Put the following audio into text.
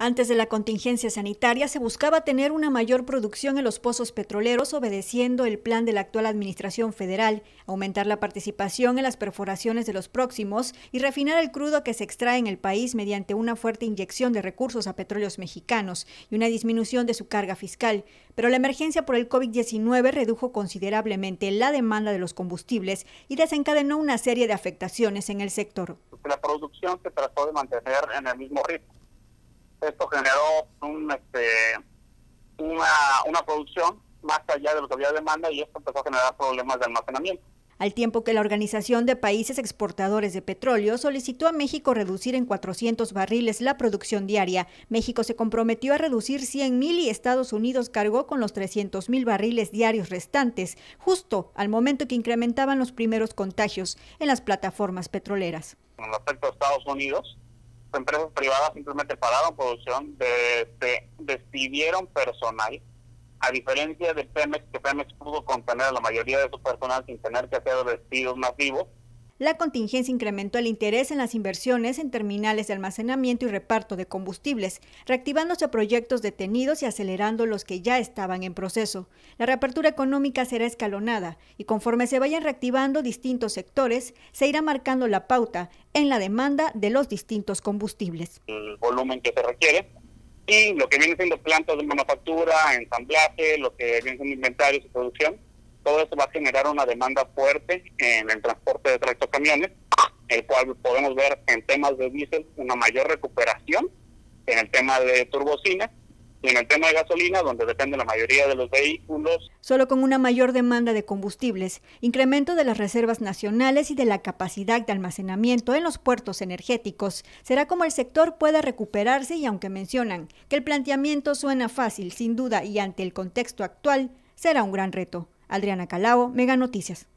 Antes de la contingencia sanitaria se buscaba tener una mayor producción en los pozos petroleros obedeciendo el plan de la actual administración federal, aumentar la participación en las perforaciones de los próximos y refinar el crudo que se extrae en el país mediante una fuerte inyección de recursos a Petróleos Mexicanos y una disminución de su carga fiscal. Pero la emergencia por el COVID-19 redujo considerablemente la demanda de los combustibles y desencadenó una serie de afectaciones en el sector. La producción se trató de mantener en el mismo ritmo. Esto generó una producción más allá de lo que había demanda y esto empezó a generar problemas de almacenamiento. Al tiempo que la Organización de Países Exportadores de Petróleo solicitó a México reducir en 400 barriles la producción diaria, México se comprometió a reducir 100.000 y Estados Unidos cargó con los 300.000 barriles diarios restantes, justo al momento que incrementaban los primeros contagios en las plataformas petroleras. Con respecto a Estados Unidos, las empresas privadas simplemente pararon producción, despidieron personal, a diferencia de Pemex, que Pemex pudo contener a la mayoría de su personal sin tener que hacer despidos masivos. La contingencia incrementó el interés en las inversiones en terminales de almacenamiento y reparto de combustibles, reactivándose proyectos detenidos y acelerando los que ya estaban en proceso. La reapertura económica será escalonada y conforme se vayan reactivando distintos sectores, se irá marcando la pauta en la demanda de los distintos combustibles. El volumen que se requiere y lo que vienen siendo plantas de manufactura, ensamblaje, lo que vienen siendo inventarios y producción. Todo eso va a generar una demanda fuerte en el transporte de tractocamiones, el cual podemos ver en temas de diésel una mayor recuperación, en el tema de turbocina y en el tema de gasolina, donde depende la mayoría de los vehículos. Solo con una mayor demanda de combustibles, incremento de las reservas nacionales y de la capacidad de almacenamiento en los puertos energéticos, será como el sector pueda recuperarse y aunque mencionan que el planteamiento suena fácil, sin duda y ante el contexto actual, será un gran reto. Adriana Calabo, Mega Noticias.